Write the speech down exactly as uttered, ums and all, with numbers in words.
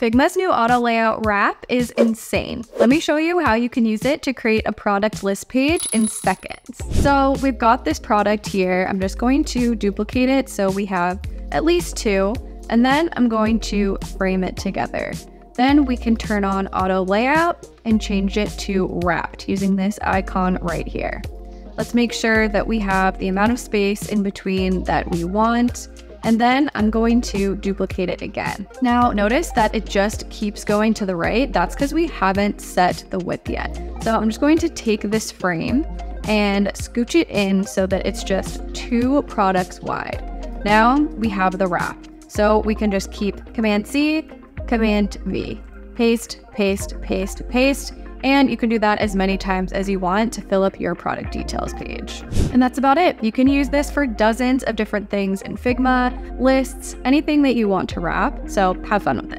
Figma's new auto layout wrap is insane. Let me show you how you can use it to create a product list page in seconds. So we've got this product here. I'm just going to duplicate it so we have at least two, and then I'm going to frame it together. Then we can turn on auto layout and change it to wrapped using this icon right here. Let's make sure that we have the amount of space in between that we want. And then I'm going to duplicate it again. Now notice that it just keeps going to the right. That's because we haven't set the width yet. So I'm just going to take this frame and scooch it in so that it's just two products wide. Now we have the wrap. So we can just keep Command C, Command V, paste, paste, paste, paste. And you can do that as many times as you want to fill up your product details page. And that's about it. You can use this for dozens of different things in Figma, lists, anything that you want to wrap. So have fun with it.